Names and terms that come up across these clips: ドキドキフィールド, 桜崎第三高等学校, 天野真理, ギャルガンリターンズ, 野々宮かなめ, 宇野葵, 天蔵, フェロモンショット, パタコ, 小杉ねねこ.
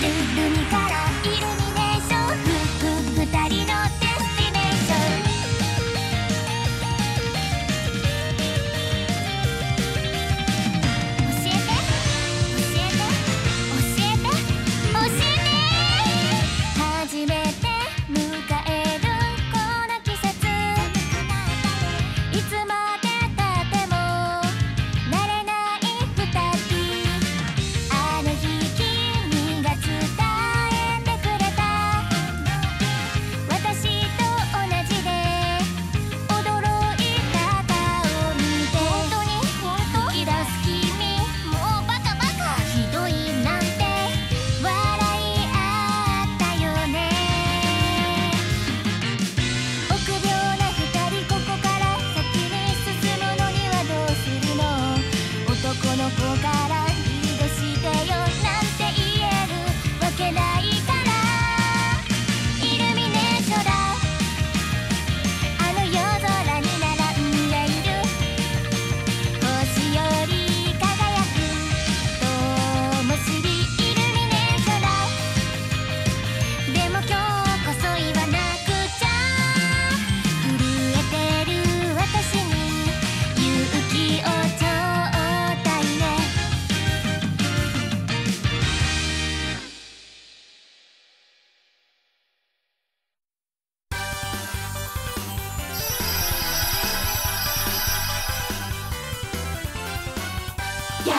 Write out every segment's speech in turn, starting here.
ルミからイルミネーション、ふっふ二人のデスティネーション。教えて初めて迎えるこの季節、いつまでたっても慣れない二人、あの日君が伝えてくれた、私と同じで驚いた顔を見て、本当に吹き出す君、もうバカバカひどいなんて笑いあったよね。臆病な二人、ここから先に進むのにはどうするの、男の子からリードしてよなんて言えるわけないから、イルミネーションだ、あの夜空に並んでいる星より輝く灯火、イルミネーションだ、でも今日こそ言わなくちゃ、震えてる私に勇気をちょうだいね。や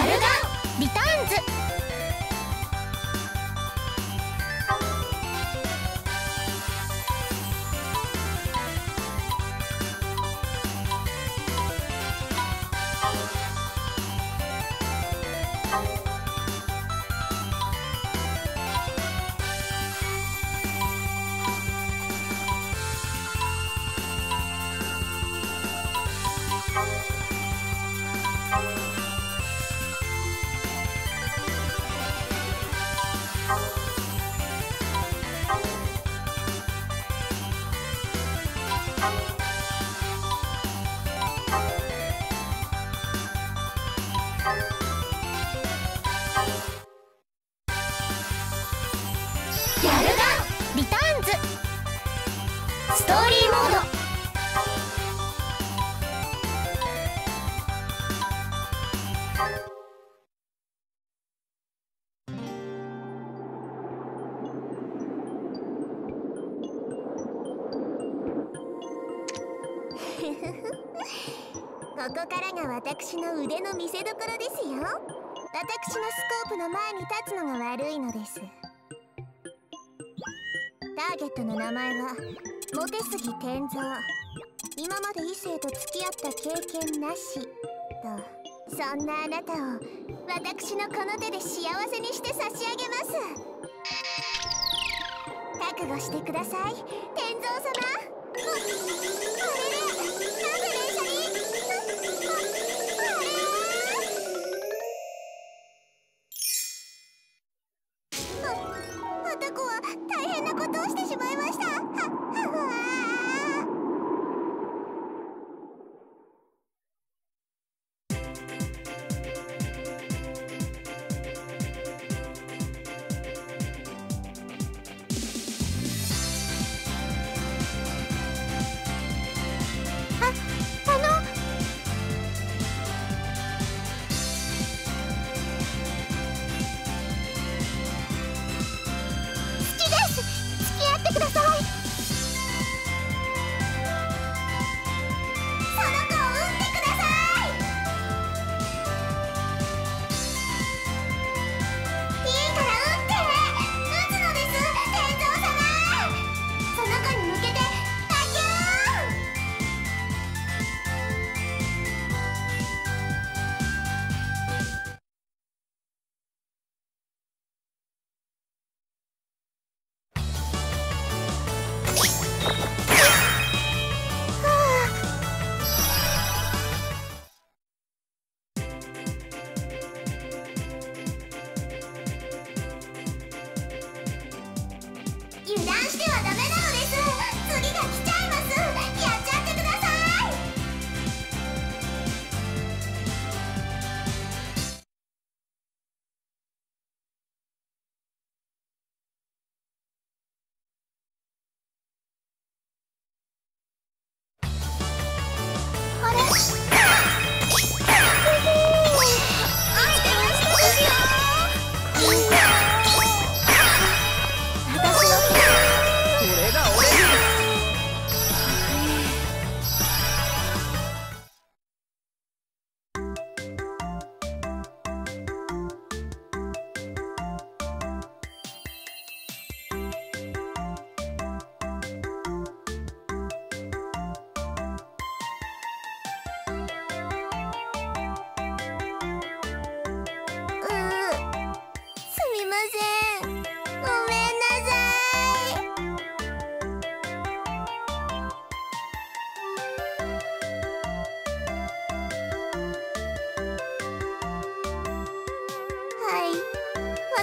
るがリターンズ、やるがリターンズ、ストーリーモード、ここからが私の腕の見せどころですよ。私のスコープの前に立つのが悪いのです。ターゲットの名前はモテすぎ天蔵、今まで異性と付き合った経験なしと、そんなあなたを私のこの手で幸せにして差し上げます。覚悟してください天蔵様。これでなんで電車にあたこは大変なことをしてしまいました。好きです、付き合ってください。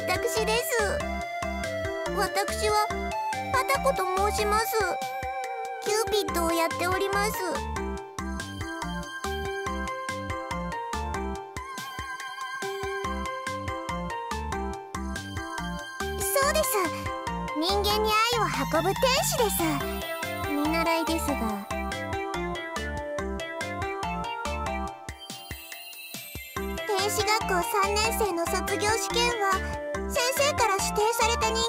私です。私はパタコと申します。キューピッドをやっております。そうです。人間に愛を運ぶ天使です。見習いですが。天使学校3年生の卒業試験は先生から指定された人間にモ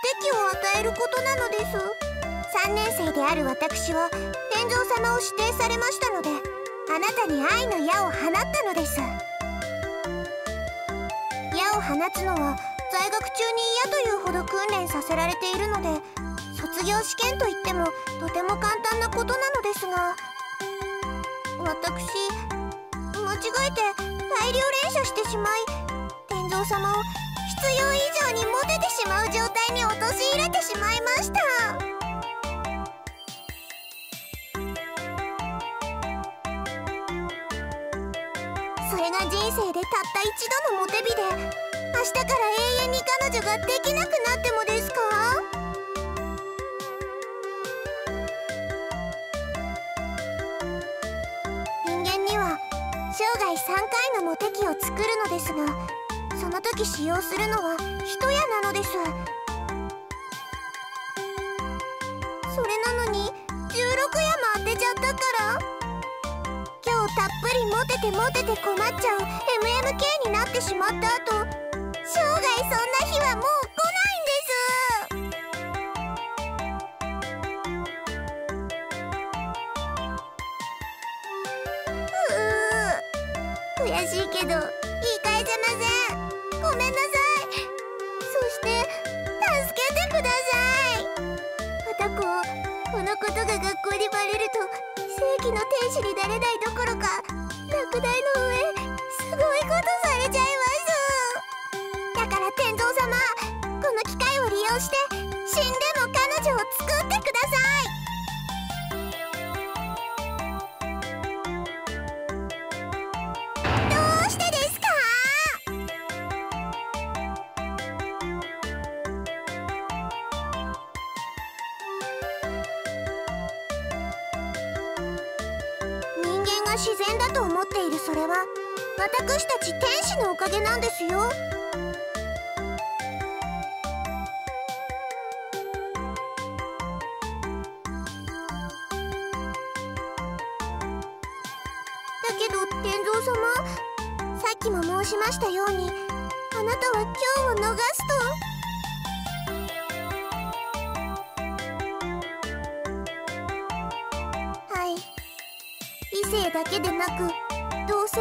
テ期を与えることなのです。3年生である私は天蔵様を指定されましたので、あなたに愛の矢を放ったのです。矢を放つのは在学中に矢というほど訓練させられているので、卒業試験といってもとても簡単なことなのですが、私間違えて大量連射してしまい、天蔵様を必要以上にモテてしまう状態に陥れてしまいました。それが人生でたった一度のモテ日で、明日から永遠に彼女ができなくなってもですか？人間には生涯3回のモテ期を作るのですが、その時使用するのは一矢なのです。それなのに16矢も当てちゃったから、今日たっぷりモテてモテて困っちゃう MMK になってしまった後、生涯そんな日はもう悔しいけど言い換えじゃません。ごめんなさい。そして助けてください。パタコ、このことが学校にバレると正規の天使になれないどころか落第の上すごいことされちゃいます。だから天蔵様、この機会を利用して死んでも彼女を作ってください。自然だと思っているそれは私たち天使のおかげなんですよ。だけど天蔵様、さっきも申しましたように、あなたは今日を逃すと。異性だけでなく同性、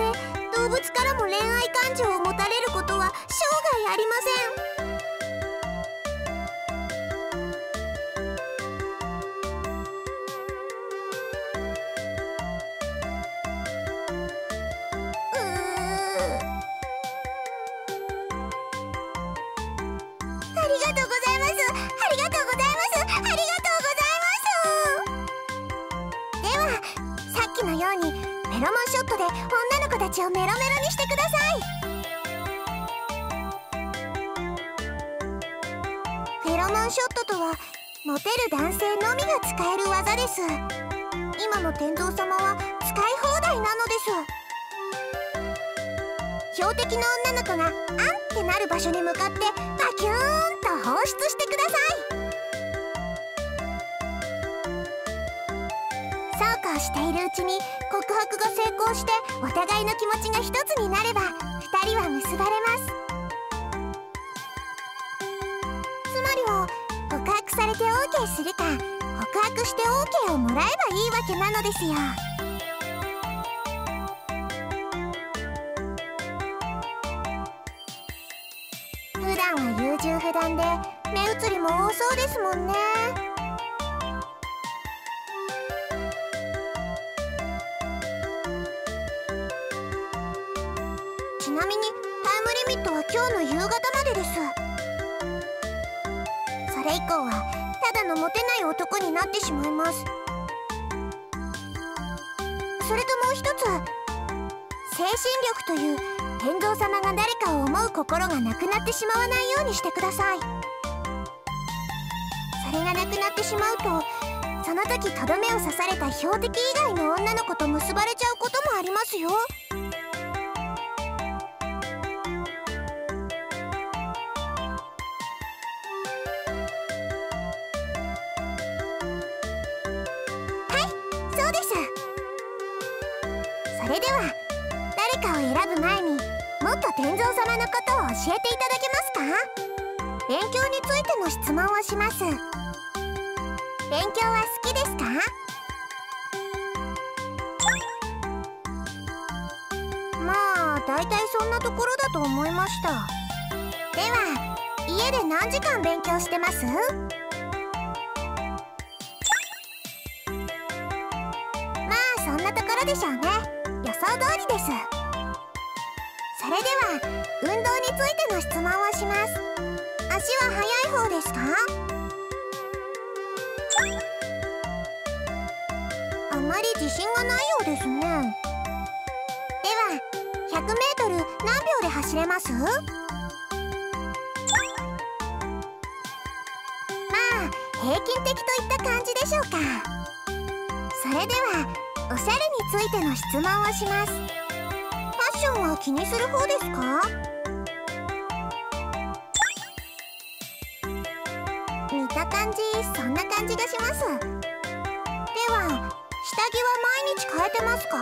動物からも恋愛感情を持たれることは生涯ありません。ありがとうございます。ありがとうございます。ありがとうございます。ではさっきのようにフェロモンショットで女の子たちをメロメロにしてください。フェロモンショットとはモテる男性のみが使える技です。今の天蔵様は使い放題なのです。標的の女の子が「あん」ってなる場所に向かってバキューンと放出してください。そうこうしているうちに告白が成功して、お互いの気持ちが一つになれば2人は結ばれます。つまりは告白されて OK するか、告白して OK をもらえばいいわけなのですよ。普段は優柔不断で目移りも多そうですもんね。ちなみにタイムリミットは今日の夕方までです。それ以降はただのモテない男になってしまいます。それともう一つ、精神力という天童様が誰かを思う心がなくなってしまわないようにしてください。それがなくなってしまうと、その時とどめを刺された標的以外の女の子と結ばれちゃうこともありますよ。それでは誰かを選ぶ前にもっと天童様のことを教えていただけますか？勉強についての質問をします。勉強は好きですか？まあ大体そんなところだと思いました。では家で何時間勉強してます？まあそんなところでしょうね。予想通りです。それでは運動についての質問をします。足は速い方ですか？あまり自信がないようですね。では 100m 何秒で走れます？まあ平均的といった感じでしょうか。それではおしゃれについての質問をします。ファッションは気にする方ですか？見た感じそんな感じがします。では下着は毎日変えてますか？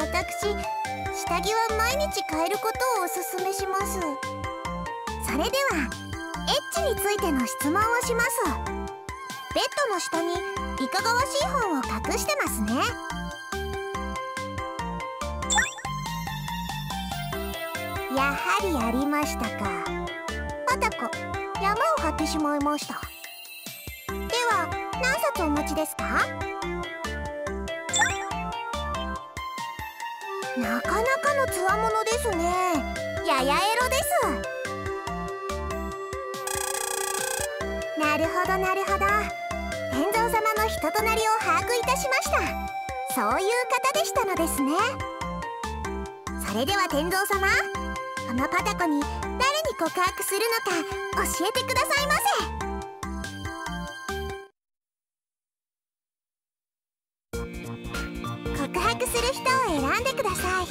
私下着は毎日変えることをおすすめします。それではエッチについての質問をします。ベッドの下にいかがわしい本を隠してますね。やはりありましたか。あたこ山を張ってしまいました。では何冊お持ちですか？なかなかのつわものですね。ややエロです。なるほどなるほど、天童様の人となりを把握いたしました。そういう方でしたのですね。それでは天童様、このパタコに誰に告白するのか教えてくださいませ。告白する人を選んでください。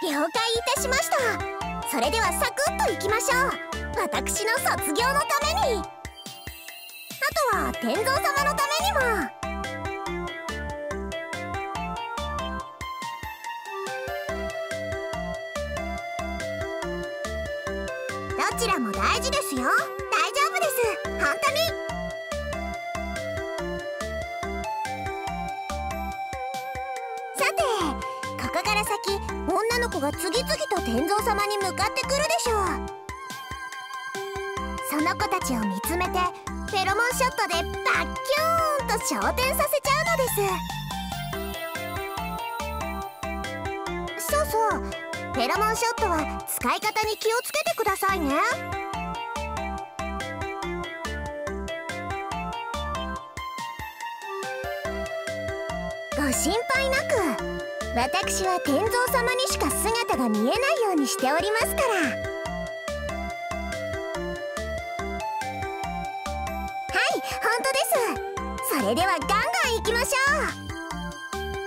了解いたしました。それではサクッといきましょう。私の卒業のために、あとは天童様のためにも。どちらも大事ですよ。大丈夫です、本当に。ここから先、女の子が次々と天童様に向かってくるでしょう。その子たちを見つめてフェロモンショットでバッキューンと昇天させちゃうのです。そうそう、フェロモンショットは使い方に気をつけてくださいね。ご心配なく。私は天童様にしか姿が見えないようにしておりますから。はい、本当です。それではガンガン行きましょう。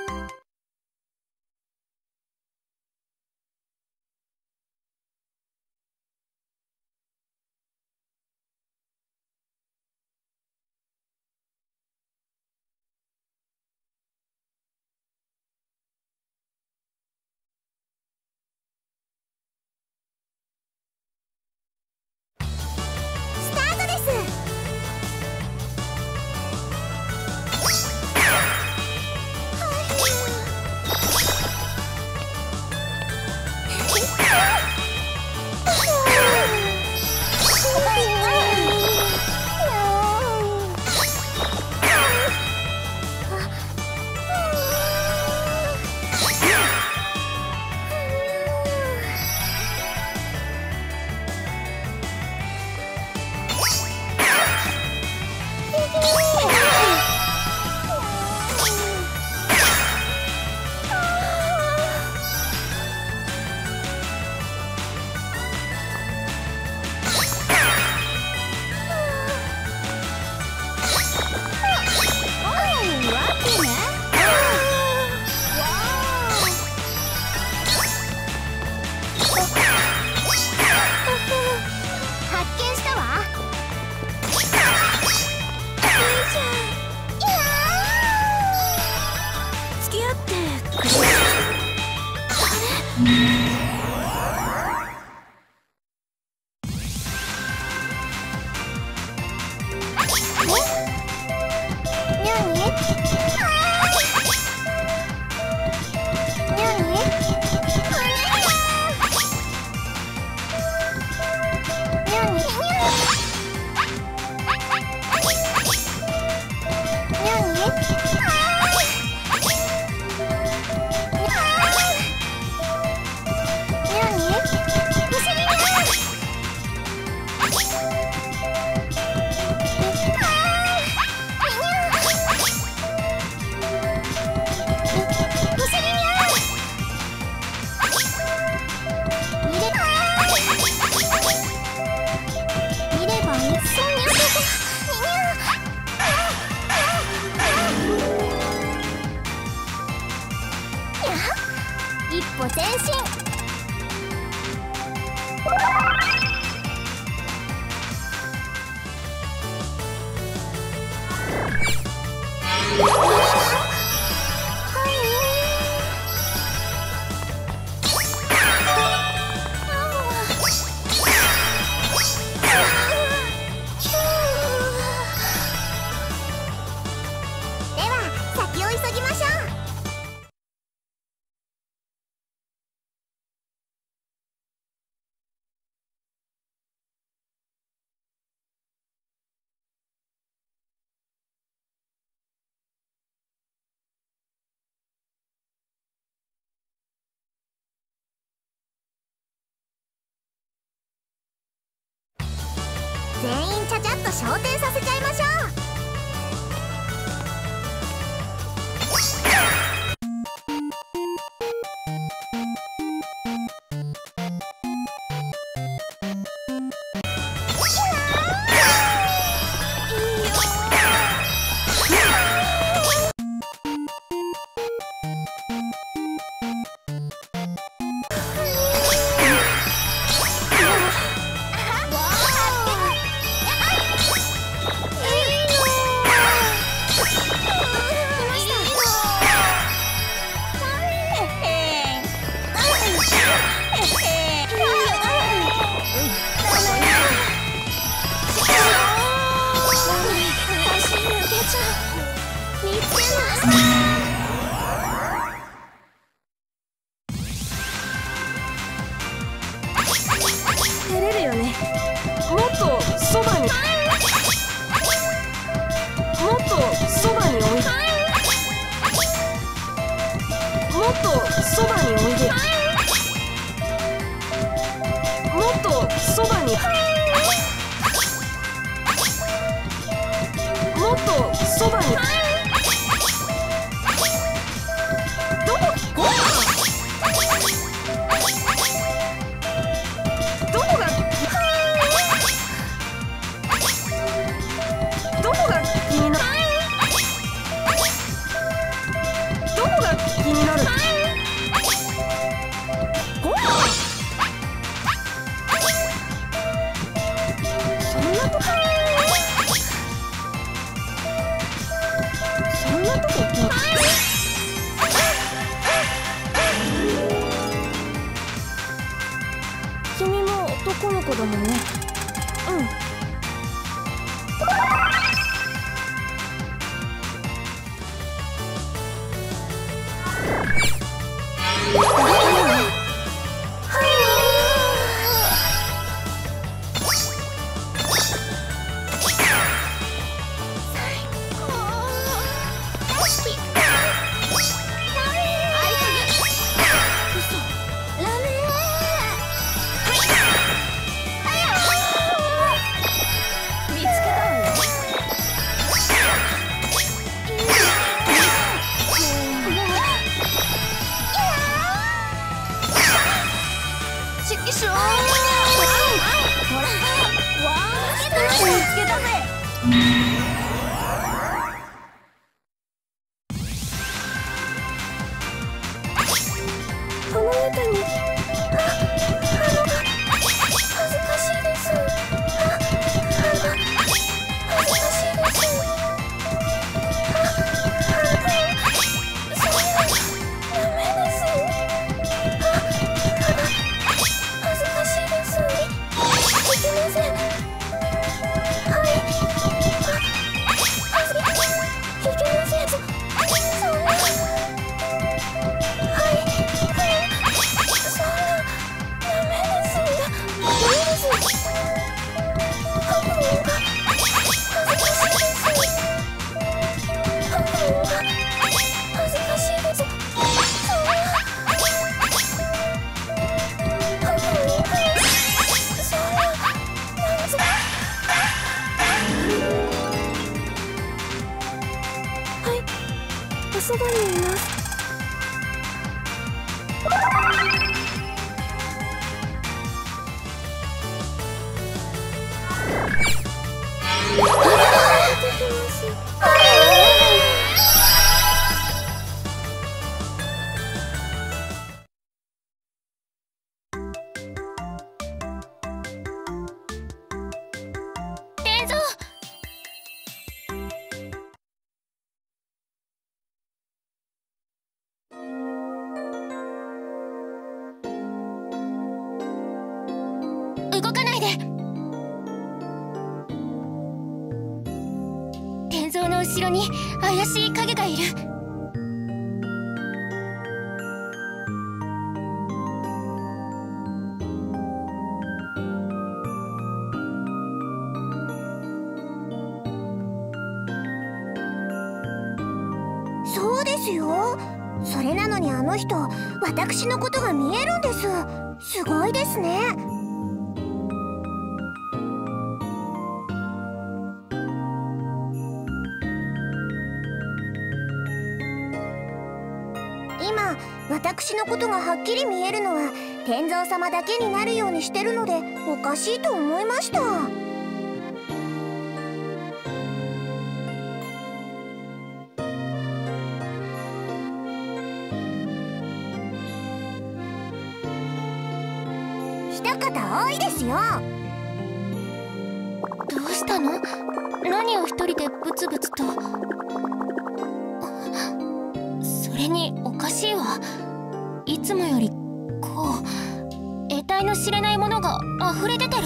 全員ちゃちゃっと昇天させちゃいましょう。後ろに怪しい影がいる。そうですよ。それなのにあの人、私のことが見えるんです。すごいですね。私のことがはっきり見えるのは天蔵様だけになるようにしてるので、おかしいと思いました。一方多いですよ。どうしたの？何を一人でブツブツと。それにおかしいわ。いつもよりこう得体の知れないものが溢れ出てる。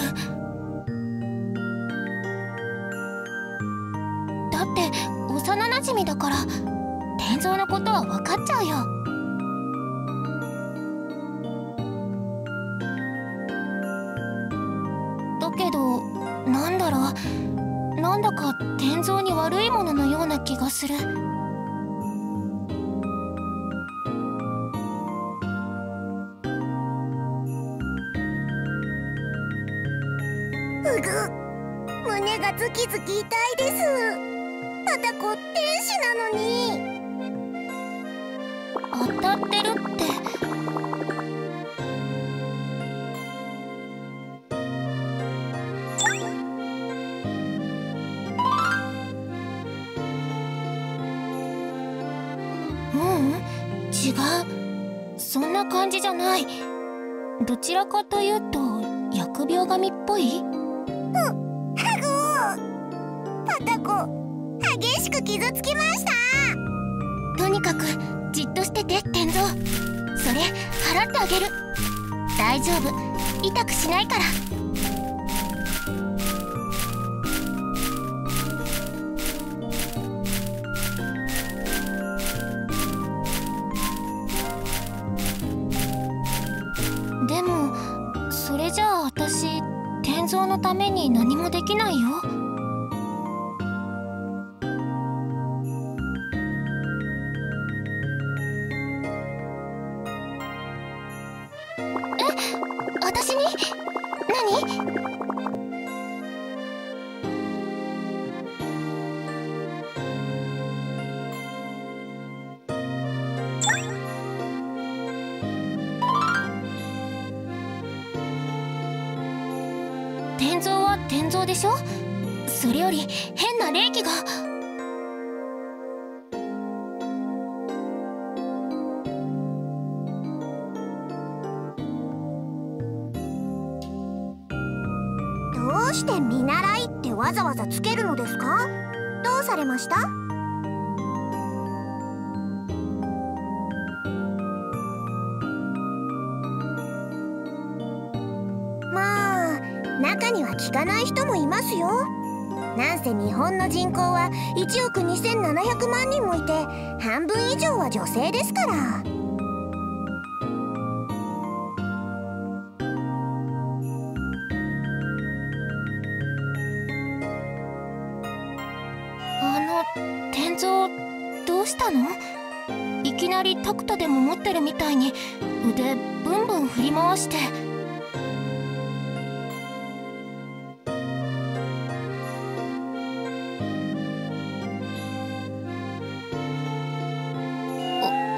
だって幼なじみだから天蔵のことは分かっちゃうよ。だけどなんだろう、なんだか天蔵に悪いもののような気がする。胸がズキズキ痛いです。またこ天使なのに当たってるって。違う、そんな感じじゃない。どちらかというと疫病神っぽい。パタコ、激しく傷つきました。とにかくじっとしてて、天蔵。それ払ってあげる。大丈夫、痛くしないから。でもそれじゃあ私、天蔵のために何もできないよ。私に何？天蔵は天蔵でしょ。それより変な霊気が。どうして見習いってわざわざつけるのですか？どうされました？まあ中には聞かない人もいますよ。なんせ日本の人口は1億2700万人もいて、半分以上は女性ですから。いきなりタクトでも持ってるみたいに腕ブンブン振り回して。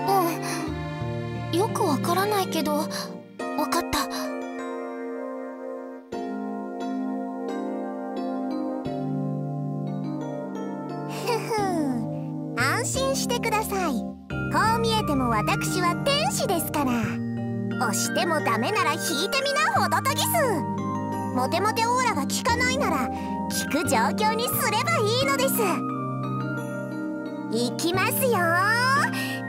うん、よくわからないけどわかった。安心してください。こう見えても私は天使ですから。押してもダメなら引いてみな、ホトトギス。モテモテオーラが効かないなら効く状況にすればいいのです。いきますよ、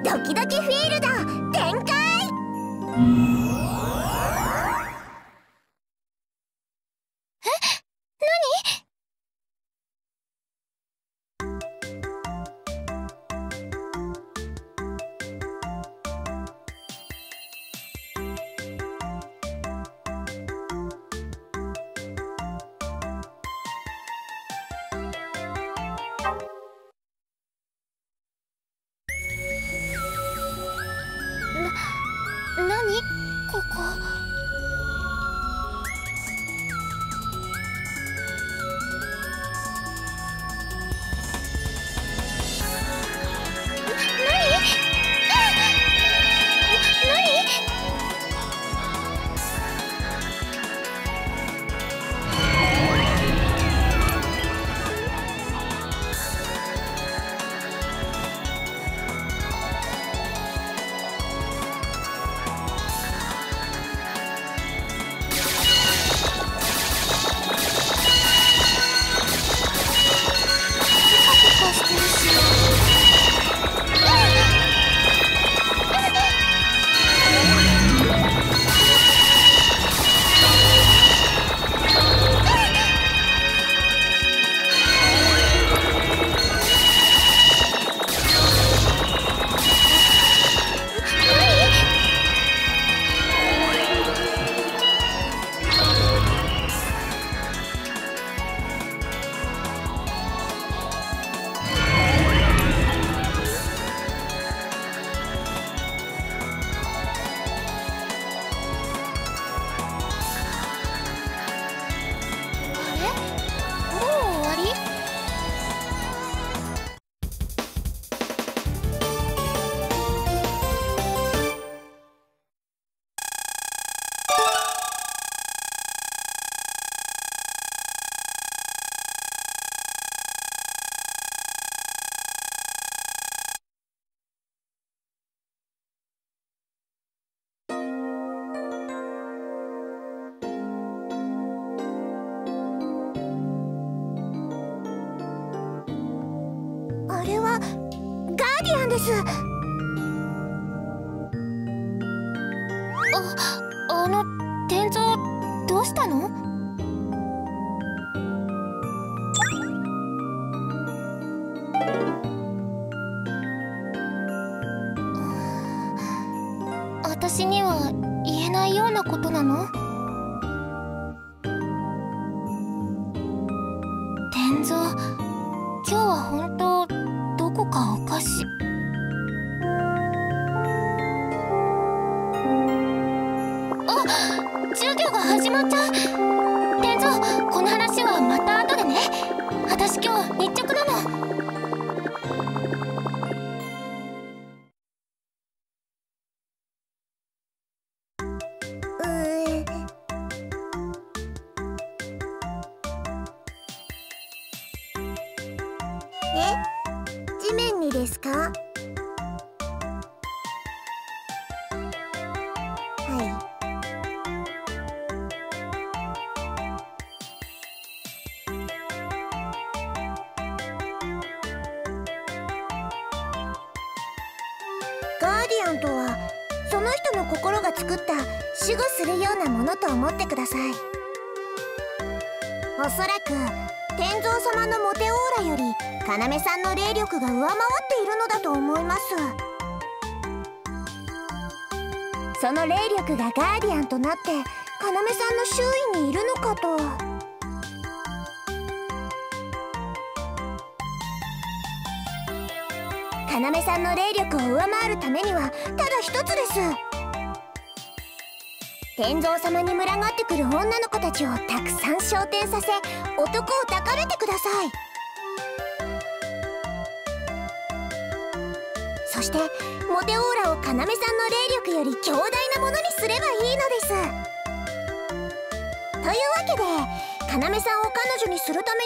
ドキドキフィールド展開。あの天井どうしたの？私には言えないようなことなの？天井、今日は本当どこかおかしい。授業が始まっちゃう。天井、この話はまた後でね。私今日日直なの。え、地面にですか？心が作った守護するようなものと思ってください。おそらく天蔵様のモテオーラより要さんの霊力が上回っているのだと思います。その霊力がガーディアンとなって要さんの周囲にいるのかと。要さんの霊力を上回るためにはただ一つです。天蔵様に群がってくる女の子たちをたくさん昇天させ、男を抱かれてください。そしてモテオーラを要さんの霊力より強大なものにすればいいのです。というわけで要さんを彼女にするため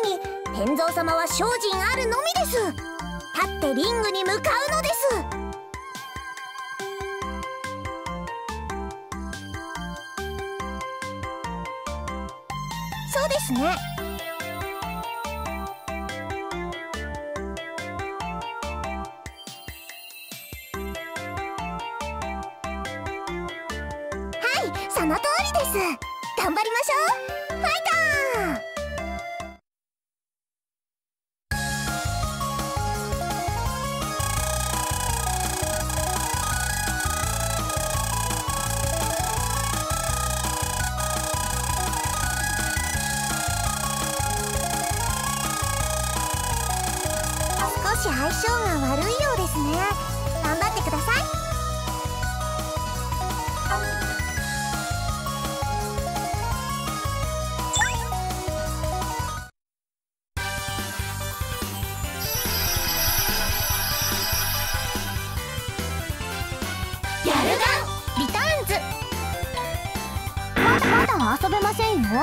に天蔵様は精進あるのみです。立ってリングに向かうのです。そうですね。はい、その通りです。頑張りましょう。ファイト！相性が悪いようですね。頑張ってください。ませんよ。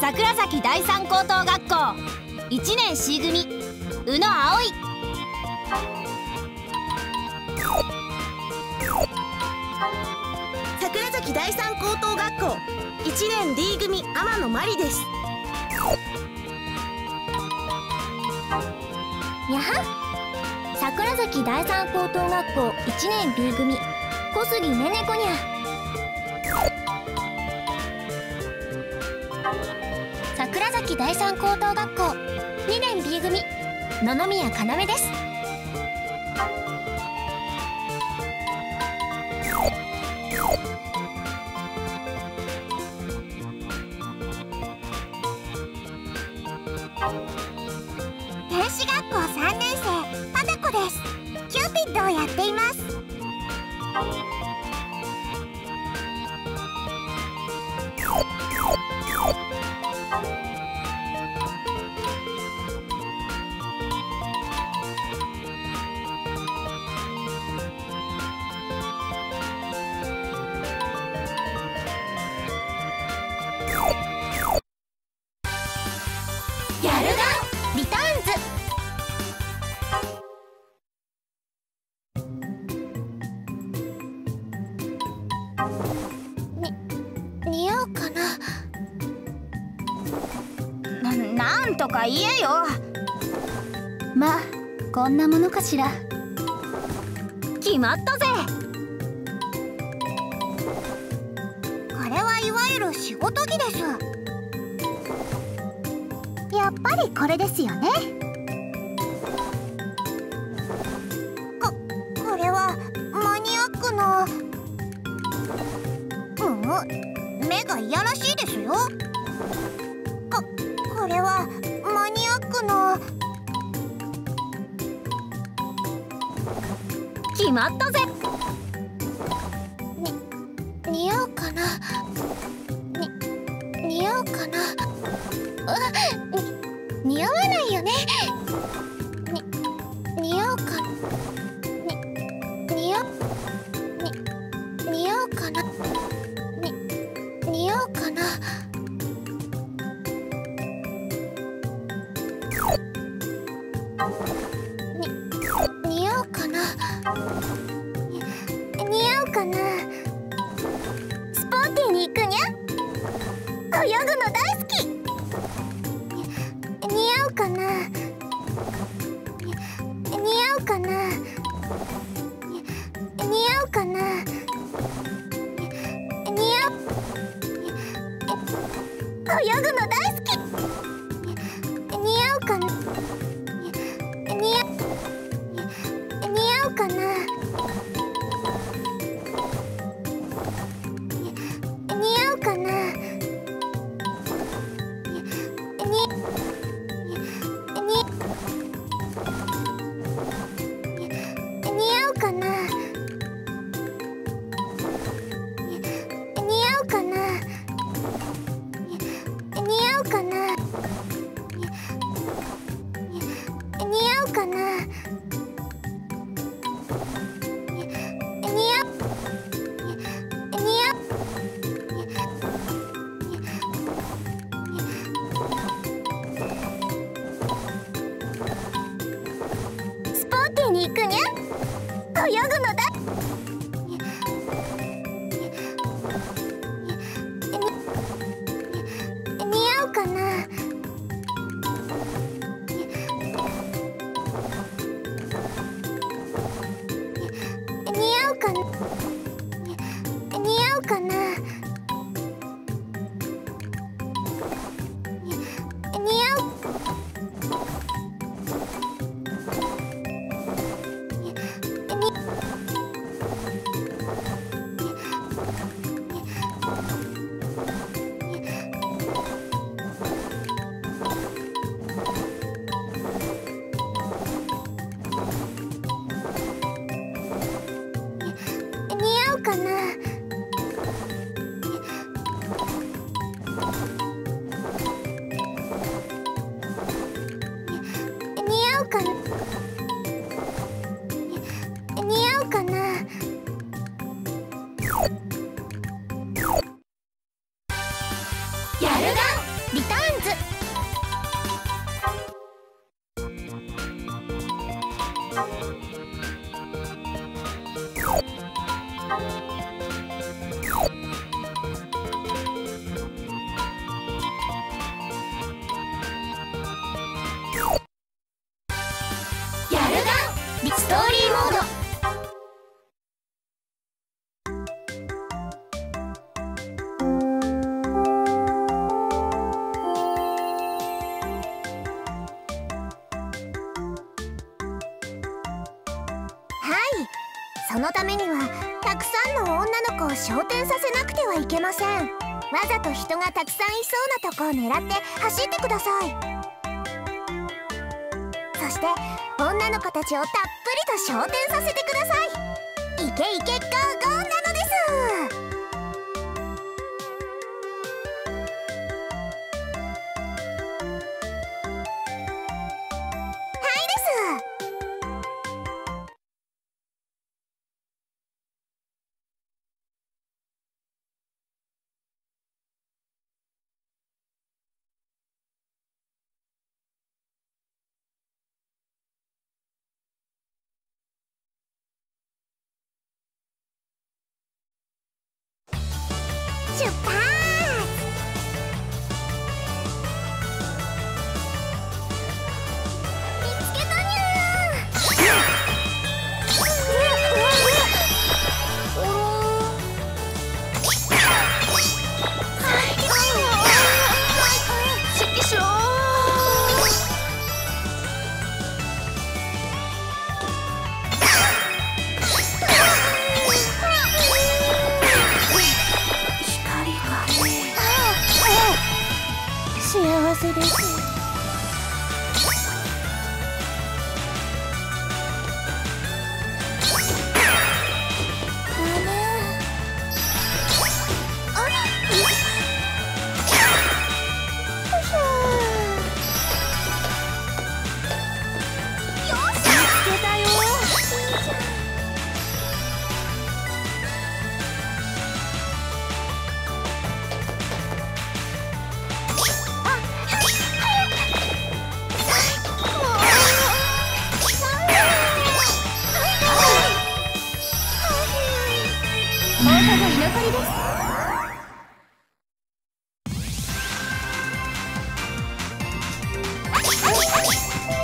桜崎第三高等学校1年 C 組宇野葵。桜崎第三高等学校1年 D 組天野真理です。やは桜崎第三高等学校1年 B 組小杉ねねこにゃ。桜崎第三高等学校2年 B 組野々宮かなめです。電子学校3年生パタコです。キューピッドをやっています。なんとか言えよ。まあこんなものかしら。決まったぜ。これはいわゆる仕事着です。やっぱりこれですよね。これはマニアックな。うん、目がいやらしいですよ。これはマニアックな。決まったぜ。似合うかな。似合うかな。似合わないよね。似合うか。似合うかな。似合うかな。似合うかな。スポーティーに行くにゃ。泳ぐの大好き。似合うかな。似合うかな。似合うかな。似合う。泳ぐの大好き。似合うかな。そのためにはたくさんの女の子を昇天させなくてはいけません。わざと人がたくさんいそうなとこを狙って走ってください。そして女の子たちをたっぷりと昇天させてください。イケイケゴーゴーなのです。出発！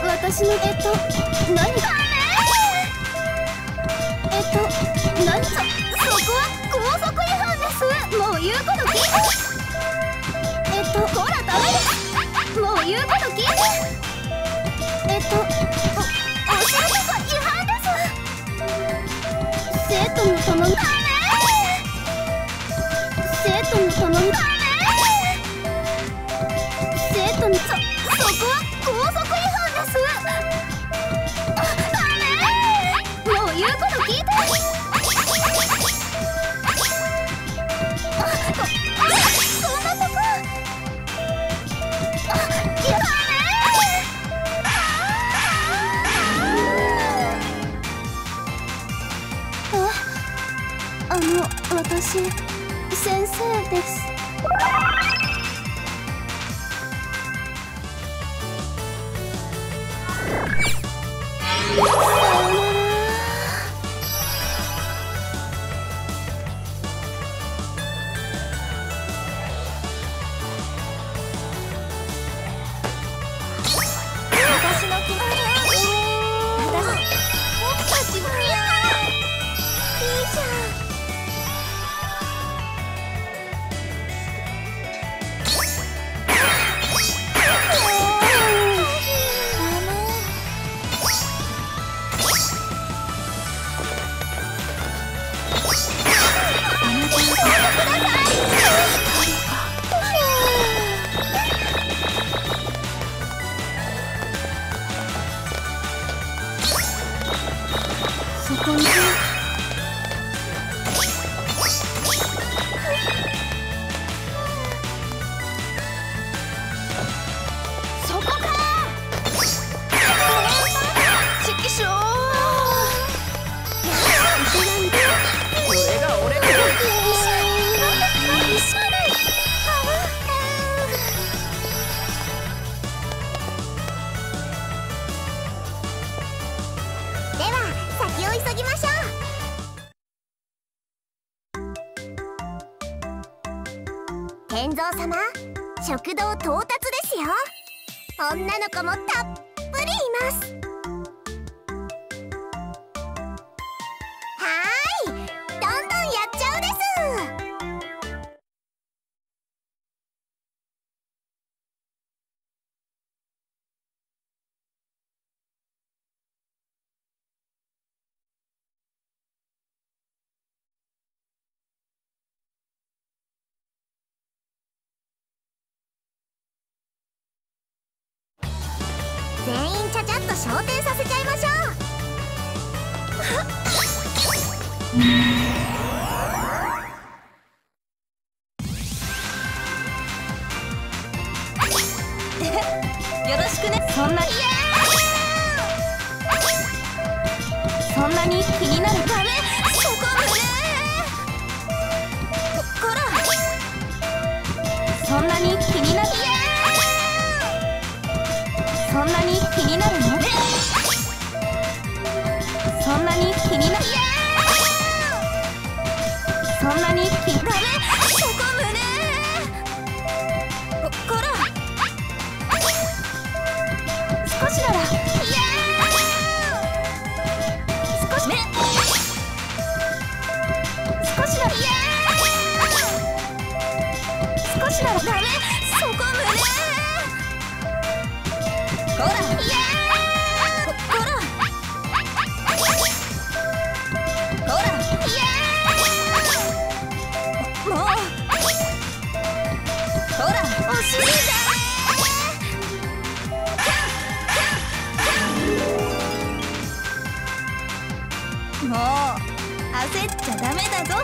私の何か何かそこは高速違反です。もう言うこと聞いて。ほらダメです。もう言うこと聞いて。お仕事違反です。生徒の頼み私、先生です。天蔵様、食堂到達ですよ。女の子もたっぷりいます。はーい、どんどんやっちゃうです。全員ちゃちゃっと昇天させちゃいましょう。よろしくね。そんなに気になるためそこまで。そんなに気になるの？そんなに気になる？そんなに気になる？そこ胸。こら。少しなら。少しね。少しなら。少しならダメ。そこ胸。こら！もう！こら！お尻だ！もう焦っちゃダメだぞ。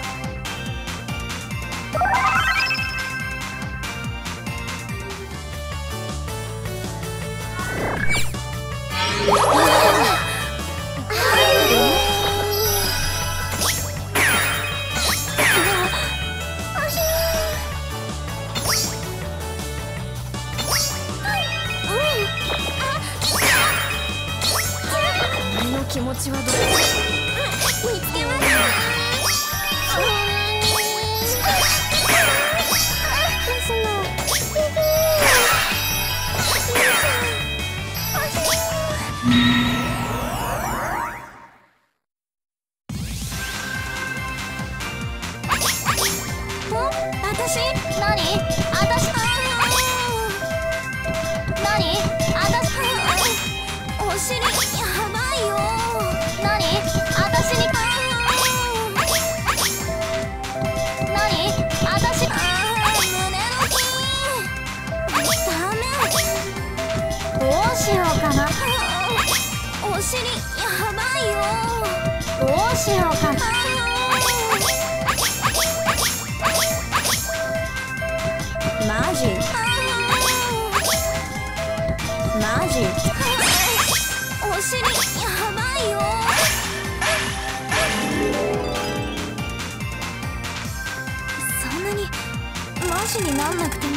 気持ちはどう？見つけました。私？何？私か。何？私か。お尻やばい。お尻やばいよ。どうしようかな。マジマジお尻やばいよ。そんなにマジになんなくても。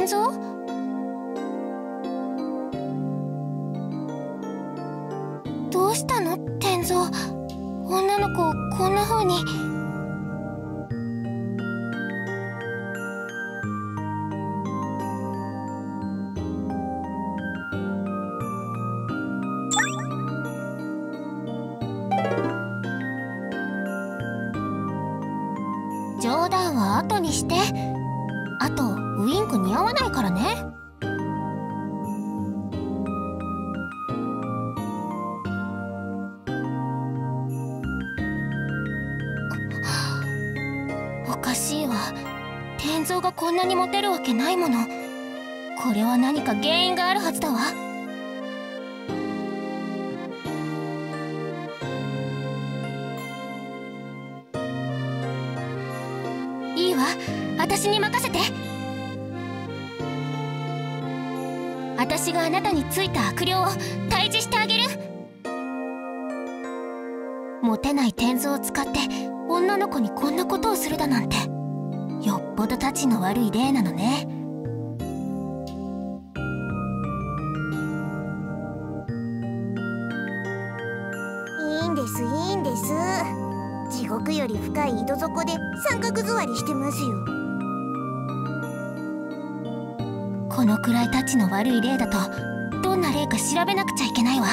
転造？どうしたの転造、女の子をこんな風に。冗談は後にして。あとウインク似合わないからね。おかしいわ、天蔵がこんなにモテるわけないもの。これは何か原因があるはずだわ。いいわ、私に任せて。私があなたについた悪霊を退治してあげる。モテない天蔵を使って女の子にこんなことをするだなんて、よっぽどたちの悪い例なのね。いいんです、いいんです。地獄より深い井戸底で三角座りしてますよ。このくらいたちの悪い例だとどんな例か調べなくちゃいけないわ。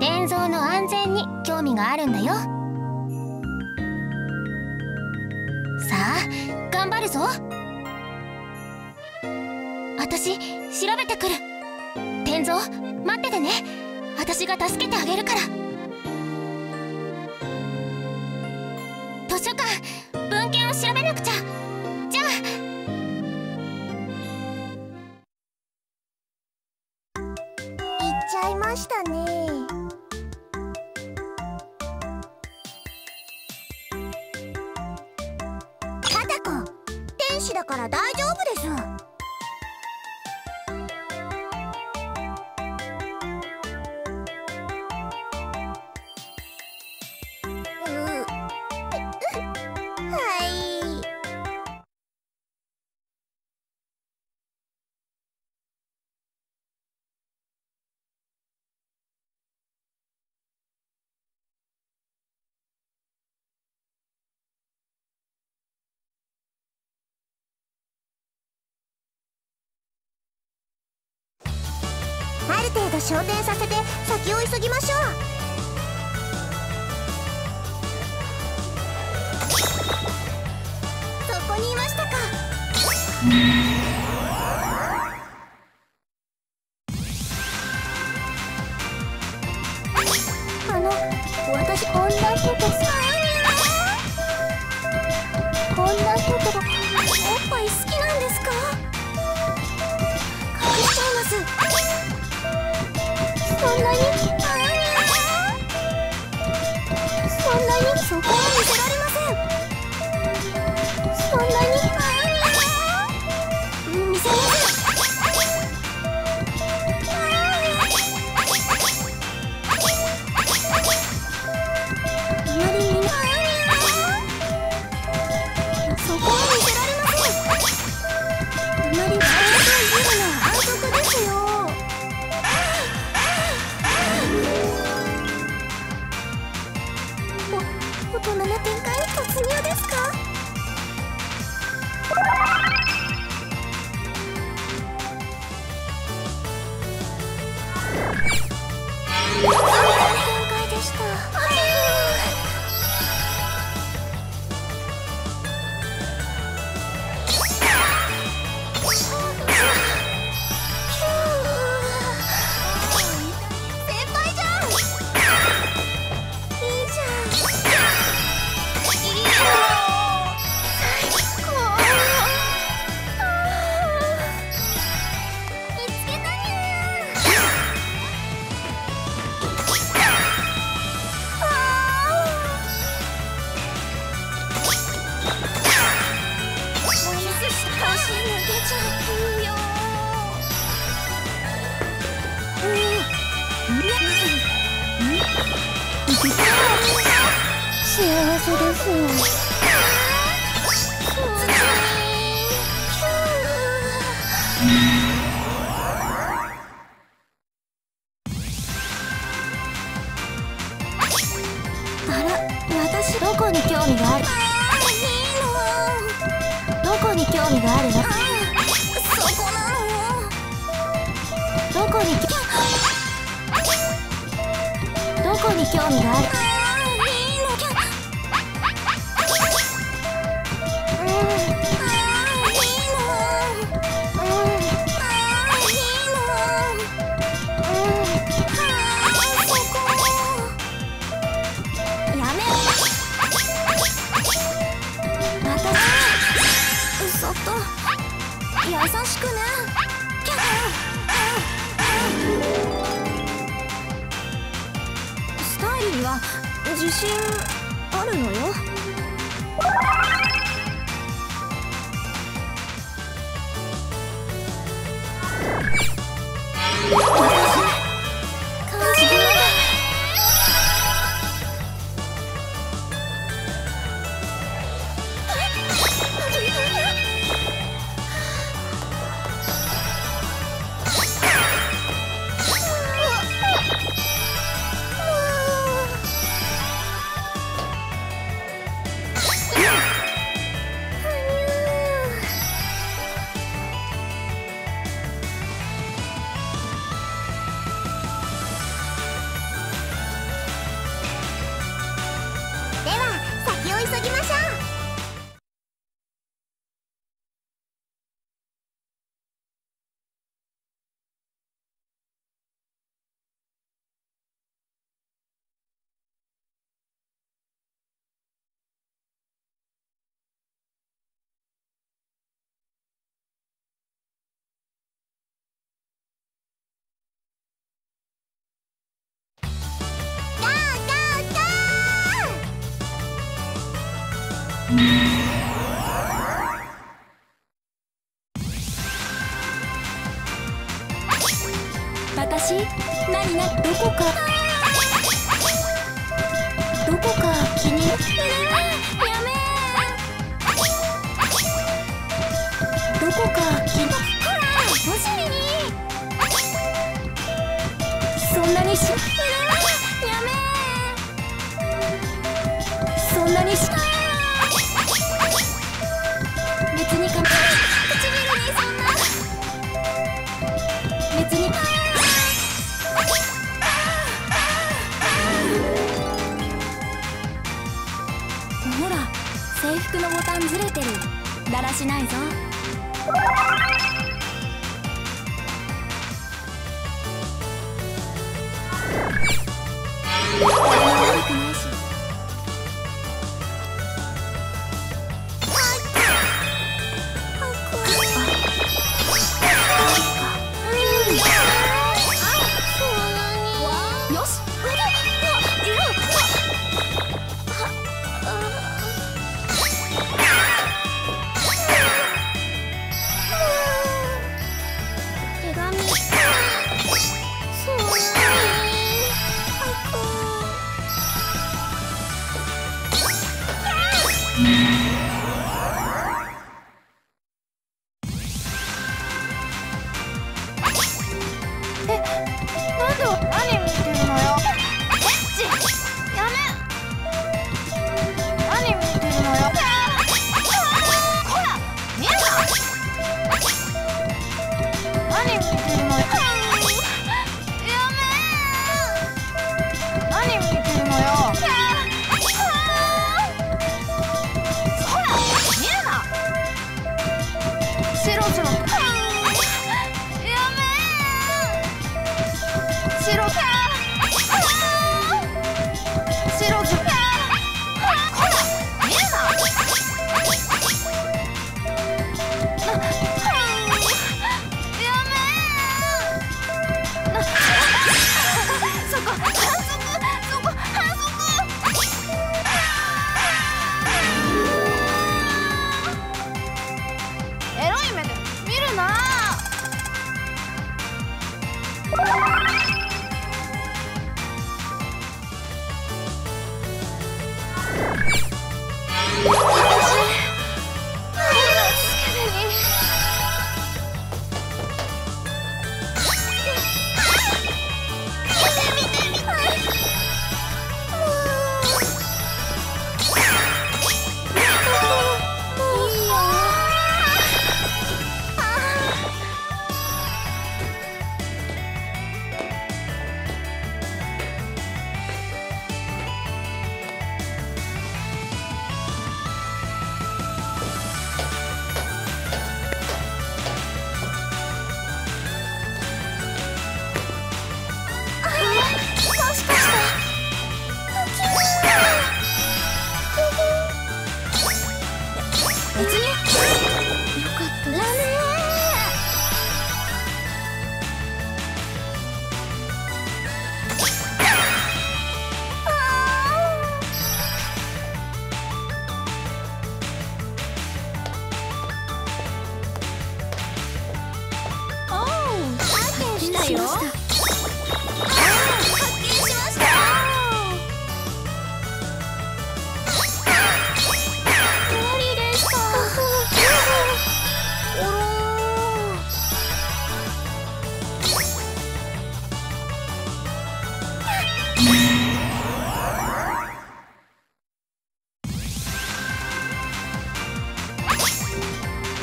伝蔵の安全に興味があるんだよ。さあ頑張るぞ。私調べてくる。天蔵待っててね、私が助けてあげるから。図書館文献を調べなくちゃ。じゃあ行っちゃいましたね。貞子天使だから大丈夫でしょ。ある程度昇天させて先を急ぎましょう。そこにいましたか。私こんな人です。こんな人がおっぱい好きなんですか。隠しちゃいます。そんなにそんなにそこは見せられません。そんなに見せません。無理にそこは見せられません。あまり見せるのは安直ですよ。大人な展開突入ですか。大人な展開でした。先輩じゃん。いいじゃん。幸せです。私、何がどこか気に入ってる。やめー。どこか気に入ってる。ほら、楽しみに。そんなにしやめー。そんなにし。服のボタンずれてる。だらしないぞ。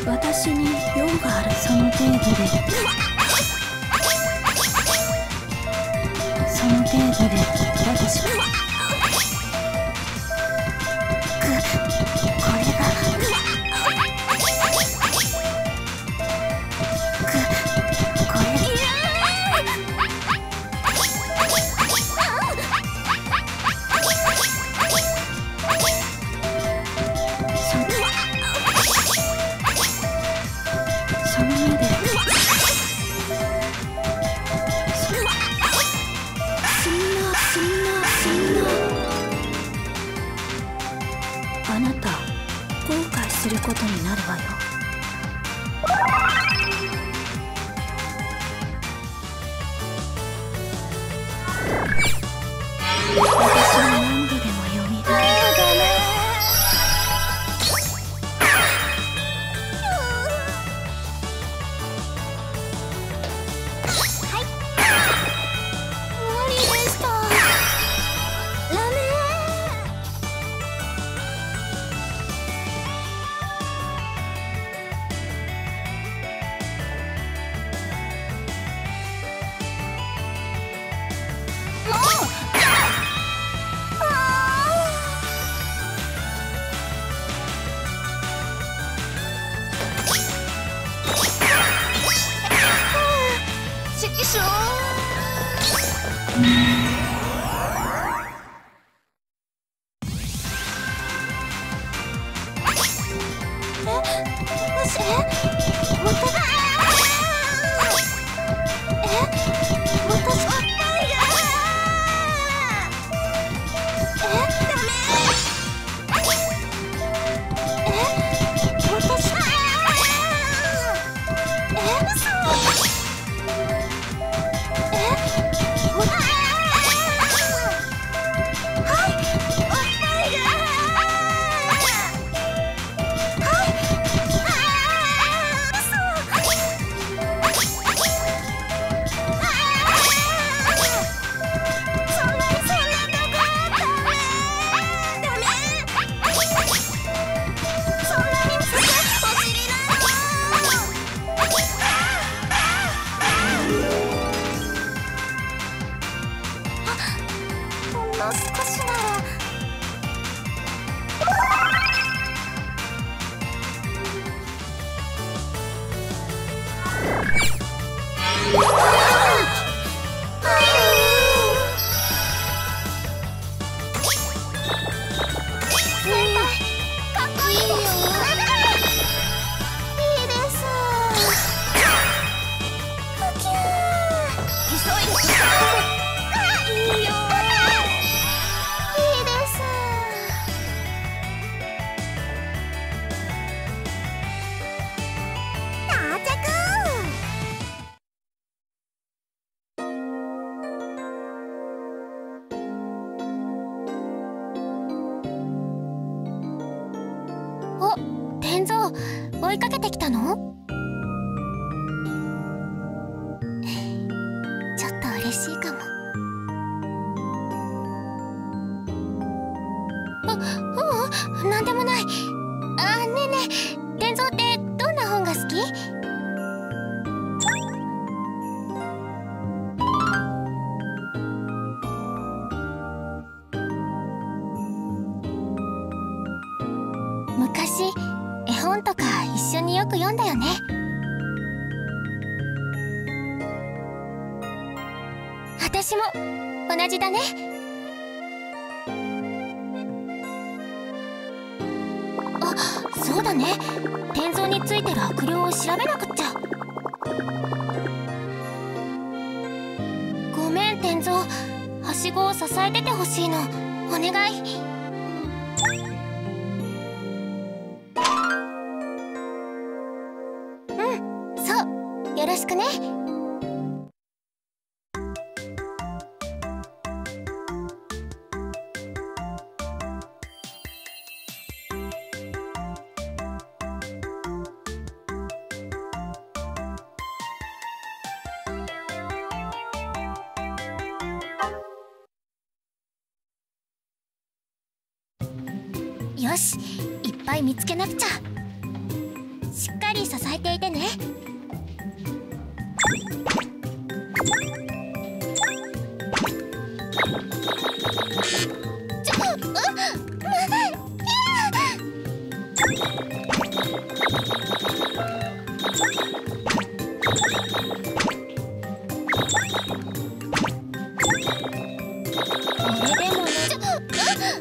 私に用がある、その定義でその定義で私はこれがこれそのあなた、後悔することになるわよ。私は何度でも読みたい。仙蔵追いかけてきたの？ちょっと嬉しいかも。あ、ううん、なんでもない。あ、ねえねえ、天蔵ってどんな本が好き？昔絵本とか一緒によく読んだよね。私も同じだね。そうだね、天蔵についてる悪霊を調べなくっちゃ。ごめん天蔵、はしごを支えててほしいの、お願い。うん、そう、よろしくね。よし、いっぱい見つけなくちゃ。しっかり支えていてね。ちょ、うっ、まあ、いや。これでもね、ちょ、うっ、まあ。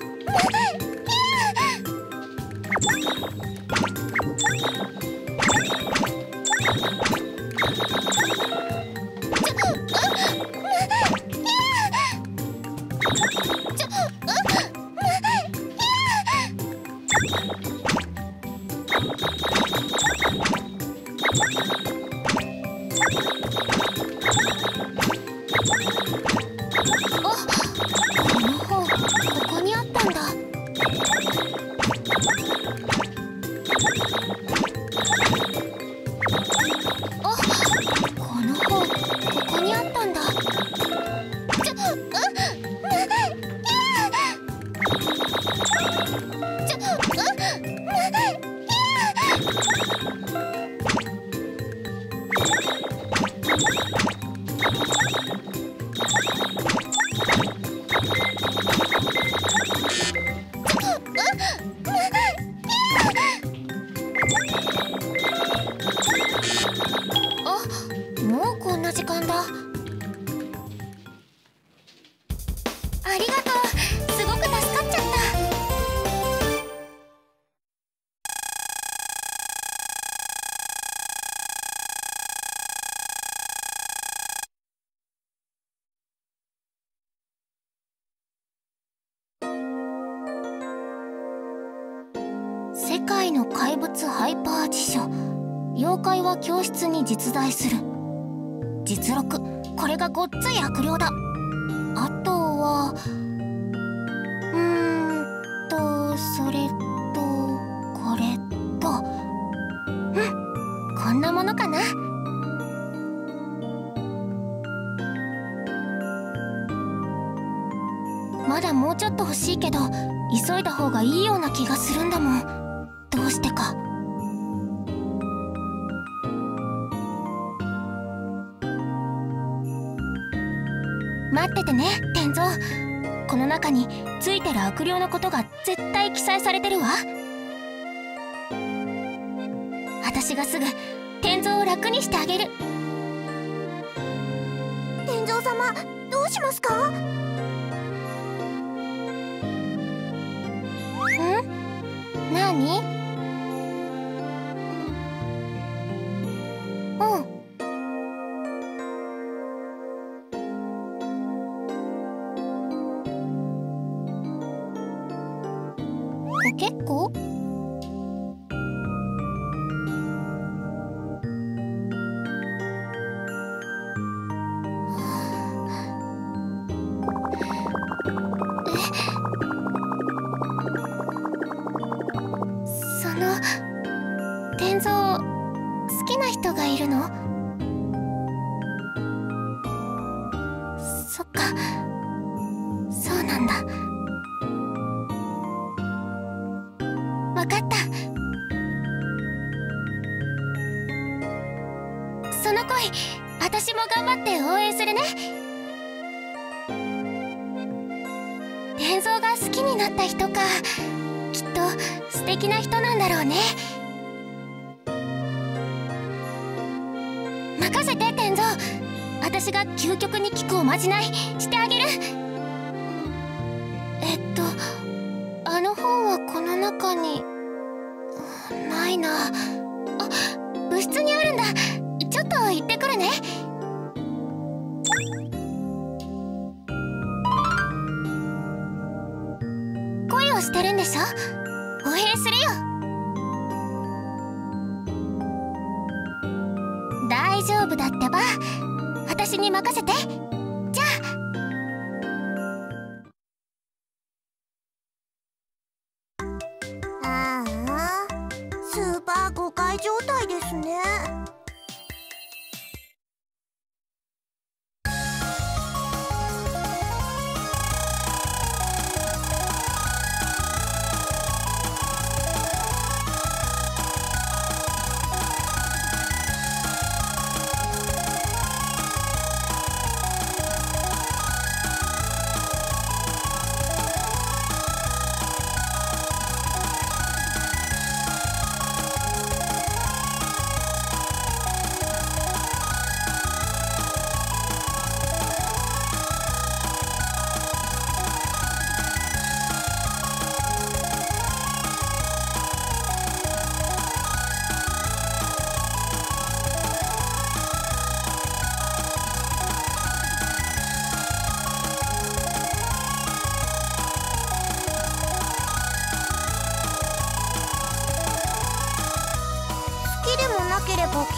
世界の怪物ハイパー辞書、妖怪は教室に実在する。実録、これがごっつい悪霊だ。あとはそれとこれと、うん、こんなものかな。まだもうちょっと欲しいけど急いだ方がいいような気がするんだもん。どうしてか。待っててね天蔵、この中についてる悪霊のことが絶対記載されてるわ。私がすぐ天蔵を楽にしてあげる。天蔵様、どうしますか？ん？なに？結構？人がいるの？そっか、そうなんだ。わかった。その恋、私も頑張って応援するね。伝蔵が好きになった人か。きっと素敵な人なんだろうね。任せて天蔵、私が究極に効くおまじないしてあげる。あの本はこの中にないなあ。部室にあるんだ。ちょっと行ってくるね。恋をしてるんでしょ？応援するよ。大丈夫だってば。私に任せて。じゃあ。スーパー誤解状態ですね。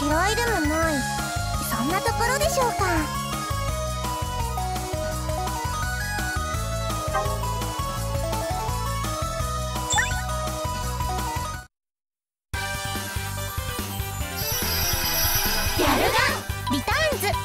嫌いでもない、そんなところでしょうか。ギャルガンリターンズ。